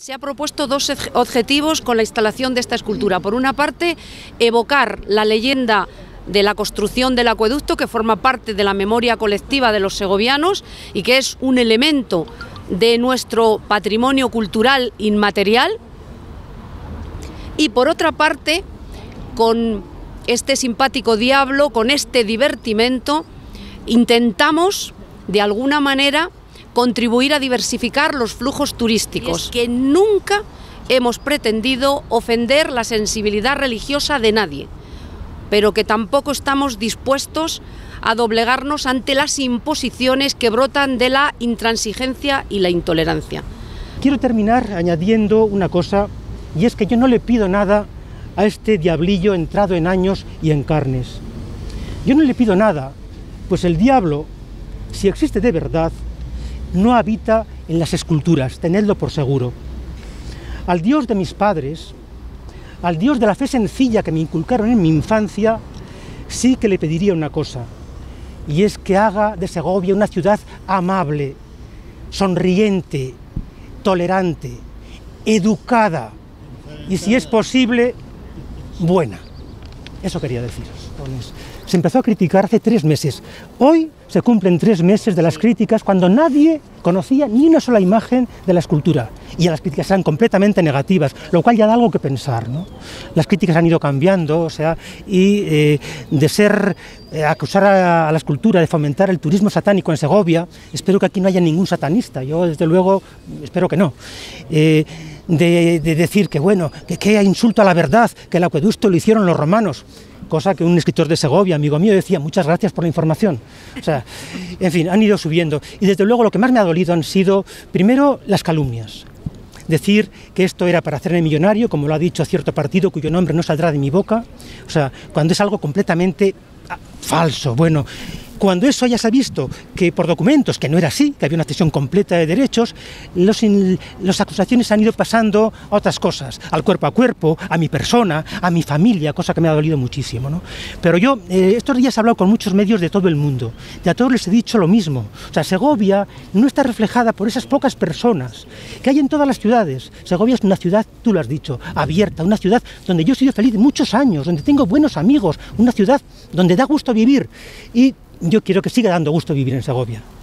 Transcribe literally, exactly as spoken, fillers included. Se ha propuesto dos objetivos con la instalación de esta escultura. Por una parte, evocar la leyenda de la construcción del acueducto, que forma parte de la memoria colectiva de los segovianos y que es un elemento de nuestro patrimonio cultural inmaterial. Y por otra parte, con este simpático diablo, con este divertimento, intentamos de alguna manera contribuir a diversificar los flujos turísticos. Es que nunca hemos pretendido ofender la sensibilidad religiosa de nadie, pero que tampoco estamos dispuestos a doblegarnos ante las imposiciones que brotan de la intransigencia y la intolerancia. Quiero terminar añadiendo una cosa, y es que yo no le pido nada a este diablillo entrado en años y en carnes. Yo no le pido nada, pues el diablo, si existe de verdad, no habita en las esculturas, tenedlo por seguro. Al Dios de mis padres, al Dios de la fe sencilla que me inculcaron en mi infancia, sí que le pediría una cosa, y es que haga de Segovia una ciudad amable, sonriente, tolerante, educada, y si es posible, buena. Eso quería deciros. Se empezó a criticar hace tres meses. Hoy se cumplen tres meses de las críticas cuando nadie conocía ni una sola imagen de la escultura. Y las críticas eran completamente negativas, lo cual ya da algo que pensar, ¿no? Las críticas han ido cambiando, o sea, y eh, de ser, eh, acusar a, a la escultura de fomentar el turismo satánico en Segovia, espero que aquí no haya ningún satanista, yo desde luego espero que no. Eh, de, de decir que, bueno, que, que insulto a la verdad, que el acueducto lo hicieron los romanos. Cosa que un escritor de Segovia, amigo mío, decía: muchas gracias por la información. O sea, en fin, han ido subiendo. Y desde luego lo que más me ha dolido han sido, primero, las calumnias. Decir que esto era para hacerme millonario, como lo ha dicho cierto partido cuyo nombre no saldrá de mi boca. O sea, cuando es algo completamente falso, bueno... Cuando eso ya se ha visto, que por documentos, que no era así, que había una cesión completa de derechos, los in, las acusaciones han ido pasando a otras cosas, al cuerpo a cuerpo, a mi persona, a mi familia, cosa que me ha dolido muchísimo, ¿no? Pero yo eh, estos días he hablado con muchos medios de todo el mundo, y a todos les he dicho lo mismo. O sea, Segovia no está reflejada por esas pocas personas que hay en todas las ciudades. Segovia es una ciudad, tú lo has dicho, abierta, una ciudad donde yo he sido feliz muchos años, donde tengo buenos amigos, una ciudad donde da gusto vivir, y yo quiero que siga dando gusto vivir en Segovia.